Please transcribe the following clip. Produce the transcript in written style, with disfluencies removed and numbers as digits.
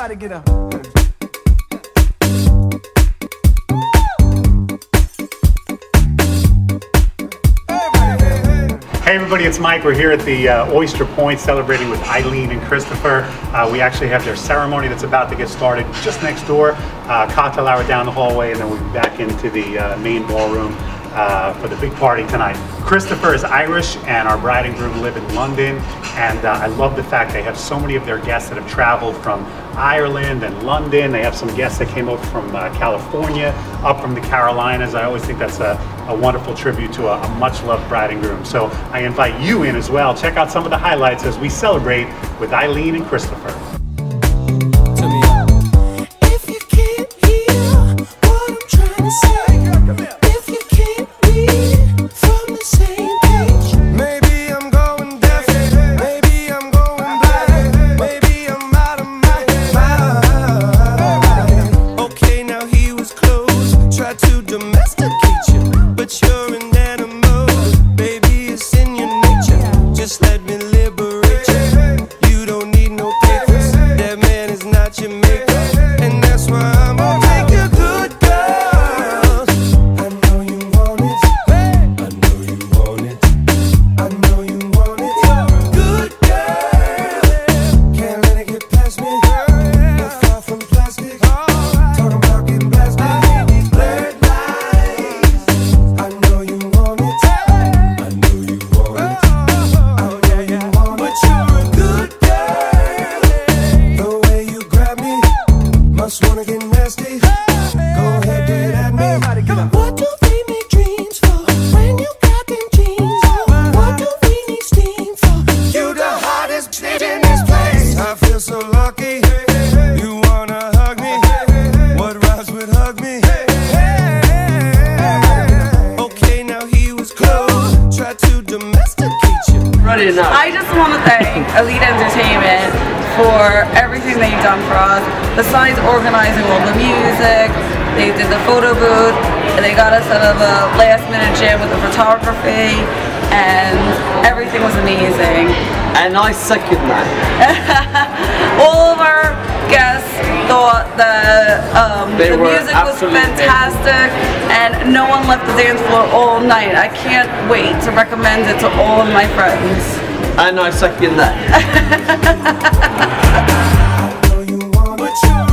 Everybody get up. Hey everybody, it's Mike. We're here at the Oyster Point celebrating with Eileen and Christopher. We actually have their ceremony that's about to get started just next door. Cocktail hour down the hallway, and then we'll be back into the main ballroom for the big party tonight. Christopher is Irish and our bride and groom live in London, and I love the fact they have so many of their guests that have traveled from Ireland and London. They have some guests that came over from California, up from the Carolinas. I always think that's a wonderful tribute to a much loved bride and groom. So I invite you in as well. Check out some of the highlights as we celebrate with Eileen and Christopher. I just want to thank Elite Entertainment for everything they've done for us. Besides organizing all the music, they did the photo booth, and they got us out of a last-minute jam with the photography, and everything was amazing. And I second that. All of our guests thought that the music was fantastic, and no one left the dance floor all night. I can't wait to recommend it to all of my friends. And I second that.